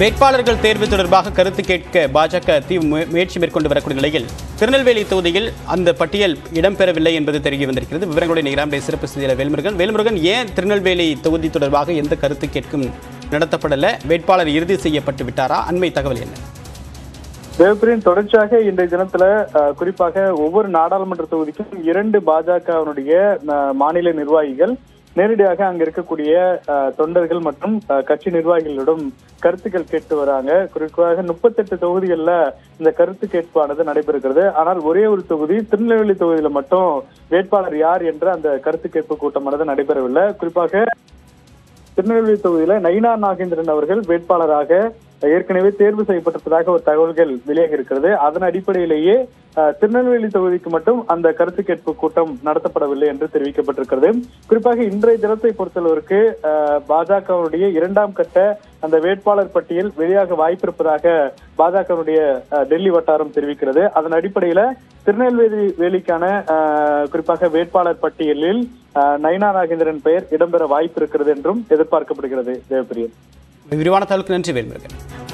வேட்பாளர்கள் தேர்வு தொடர்பாக கருத்து கேட்க பாஜக முயற்சி மேற்கொண்டு வரக்கூடிய நிலையில் திருநெல்வேலி தொகுதியில் அந்த பட்டியல் இடம்பெறவில்லை என்பது தெரிய வந்திருக்கிறது. விவரங்களுடைய நிகராமடைய சிறப்பு செய்தியில் வேல்முருகன், ஏன் திருநெல்வேலி தொகுதி தொடர்பாக எந்த கருத்து கேட்கும் நடத்தப்படலை? வேட்பாளர் இறுதி செய்யப்பட்டு விட்டாரா? அண்மை தகவல் என்ன? தேவப்பிரியின் தொடர்ச்சியாக இன்றைய தினத்துல குறிப்பாக ஒவ்வொரு நாடாளுமன்ற தொகுதிக்கும் 2 பாஜகவினுடைய மாநில நிர்வாகிகள் நேரடியாக அங்க இருக்கக்கூடிய தொண்டர்கள் மற்றும் கட்சி நிர்வாகிகளிடம் கருத்துக்கள் கேட்டு வராங்க. குறிப்பாக 38 தொகுதிகள்ல இந்த கருத்து கேட்பானது நடைபெறுகிறது. ஆனால் ஒரே ஒரு தொகுதி திருநெல்வேலி தொகுதியில மட்டும் வேட்பாளர் யார் என்ற அந்த கருத்து கேட்பு கூட்டமானது நடைபெறவில்லை. குறிப்பாக திருநெல்வேலி தொகுதியில நயினா நாகேந்திரன் அவர்கள் வேட்பாளராக ஏற்கனவே தேர்வு செய்யப்பட்டிருப்பதாக ஒரு தகவல்கள் வெளியாக இருக்கிறது. அதன் அடிப்படையிலேயே திருநெல்வேலி தொகுதிக்கு மட்டும் அந்த கருத்து கேட்பு கூட்டம் நடத்தப்படவில்லை என்று தெரிவிக்கப்பட்டிருக்கிறது. குறிப்பாக இன்றைய தினத்தை பொறுத்தளவிற்கு பாஜகவுடைய 2ஆம் கட்ட அந்த வேட்பாளர் பட்டியல் வெளியாக வாய்ப்பிருப்பதாக பாஜகவுடைய டெல்லி வட்டாரம் தெரிவிக்கிறது. அதன் அடிப்படையில திருநெல்வேலிக்கான குறிப்பாக வேட்பாளர் பட்டியலில் நயினா நாகேந்திரன் பெயர் இடம்பெற வாய்ப்பு இருக்கிறது என்றும் எதிர்பார்க்கப்படுகிறது. தேவப்பிரியன், விரிவான தகவலுக்கு நன்றி வேல்முருகன்.